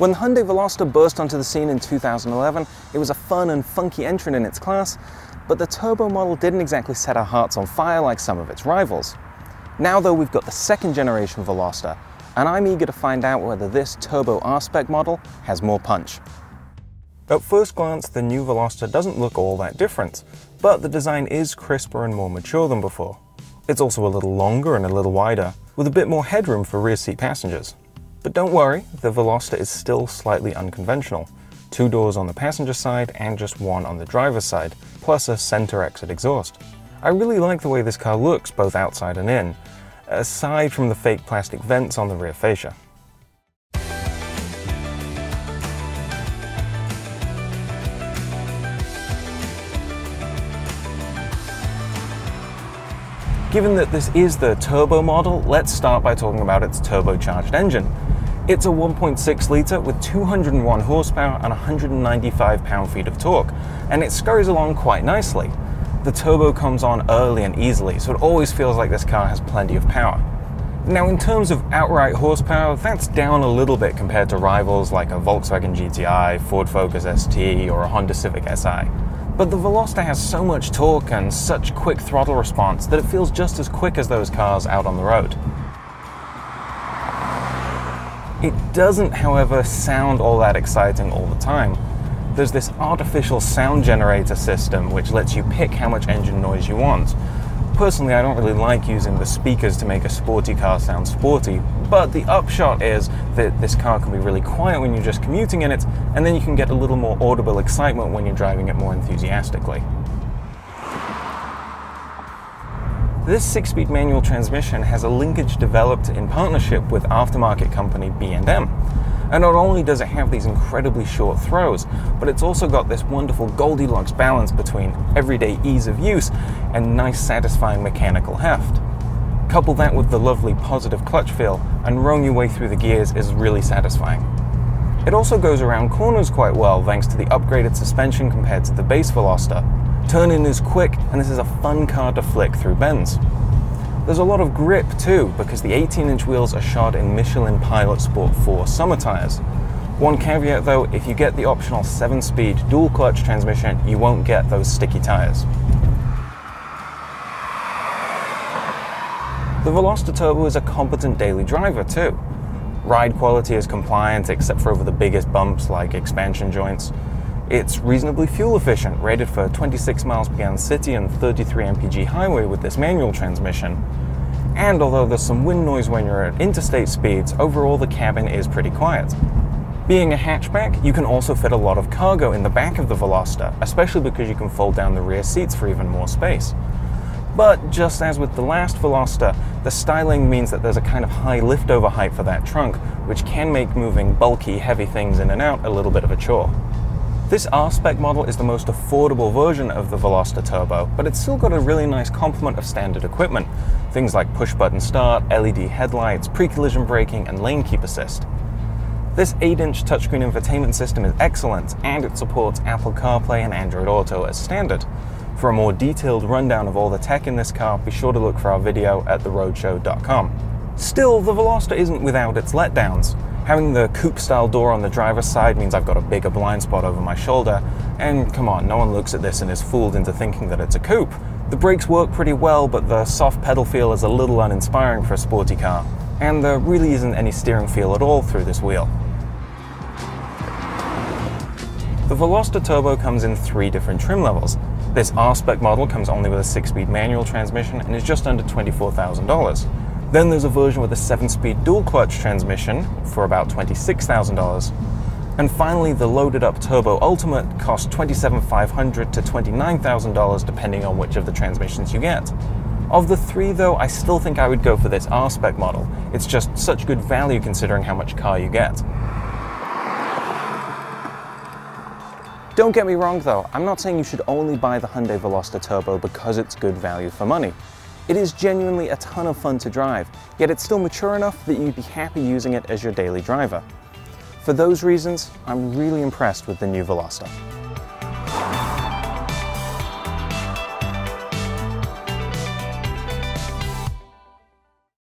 When the Hyundai Veloster burst onto the scene in 2011, it was a fun and funky entrant in its class, but the Turbo model didn't exactly set our hearts on fire like some of its rivals. Now though, we've got the second generation Veloster, and I'm eager to find out whether this Turbo R-Spec model has more punch. At first glance, the new Veloster doesn't look all that different, but the design is crisper and more mature than before. It's also a little longer and a little wider, with a bit more headroom for rear seat passengers. But don't worry, the Veloster is still slightly unconventional. Two doors on the passenger side and just one on the driver's side, plus a center exit exhaust. I really like the way this car looks both outside and in, aside from the fake plastic vents on the rear fascia. Given that this is the turbo model, let's start by talking about its turbocharged engine. It's a 1.6 litre with 201 horsepower and 195 pound-feet of torque, and it scurries along quite nicely. The turbo comes on early and easily, so it always feels like this car has plenty of power. Now in terms of outright horsepower, that's down a little bit compared to rivals like a Volkswagen GTI, Ford Focus ST, or a Honda Civic SI. But the Veloster has so much torque and such quick throttle response that it feels just as quick as those cars out on the road. It doesn't, however, sound all that exciting all the time. There's this artificial sound generator system which lets you pick how much engine noise you want. Personally, I don't really like using the speakers to make a sporty car sound sporty, but the upshot is that this car can be really quiet when you're just commuting in it, and then you can get a little more audible excitement when you're driving it more enthusiastically. This 6-speed manual transmission has a linkage developed in partnership with aftermarket company B&M. And not only does it have these incredibly short throws, but it's also got this wonderful Goldilocks balance between everyday ease of use and nice satisfying mechanical heft. Couple that with the lovely positive clutch feel and rowing your way through the gears is really satisfying. It also goes around corners quite well thanks to the upgraded suspension compared to the base Veloster. Turn-in is quick and this is a fun car to flick through bends. There's a lot of grip too, because the 18-inch wheels are shod in Michelin Pilot Sport 4 summer tires. One caveat though, if you get the optional 7-speed dual-clutch transmission, you won't get those sticky tires. The Veloster Turbo is a competent daily driver too. Ride quality is compliant except for over the biggest bumps like expansion joints. It's reasonably fuel efficient, rated for 26 miles per gallon city and 33 mpg highway with this manual transmission. And although there's some wind noise when you're at interstate speeds, overall the cabin is pretty quiet. Being a hatchback, you can also fit a lot of cargo in the back of the Veloster, especially because you can fold down the rear seats for even more space. But just as with the last Veloster, the styling means that there's a kind of high liftover height for that trunk, which can make moving bulky, heavy things in and out a little bit of a chore. This R-Spec model is the most affordable version of the Veloster Turbo, but it's still got a really nice complement of standard equipment. Things like push-button start, LED headlights, pre-collision braking, and lane keep assist. This 8-inch touchscreen infotainment system is excellent, and it supports Apple CarPlay and Android Auto as standard. For a more detailed rundown of all the tech in this car, be sure to look for our video at theroadshow.com. Still, the Veloster isn't without its letdowns. Having the coupe-style door on the driver's side means I've got a bigger blind spot over my shoulder, and come on, no one looks at this and is fooled into thinking that it's a coupe. The brakes work pretty well, but the soft pedal feel is a little uninspiring for a sporty car, and there really isn't any steering feel at all through this wheel. The Veloster Turbo comes in 3 different trim levels. This R-Spec model comes only with a 6-speed manual transmission and is just under $24,000. Then there's a version with a 7-speed dual-clutch transmission for about $26,000. And finally, the loaded-up Turbo Ultimate costs $27,500 to $29,000 depending on which of the transmissions you get. Of the 3 though, I still think I would go for this R-Spec model. It's just such good value considering how much car you get. Don't get me wrong though, I'm not saying you should only buy the Hyundai Veloster Turbo because it's good value for money. It is genuinely a ton of fun to drive, yet it's still mature enough that you'd be happy using it as your daily driver. For those reasons, I'm really impressed with the new Veloster.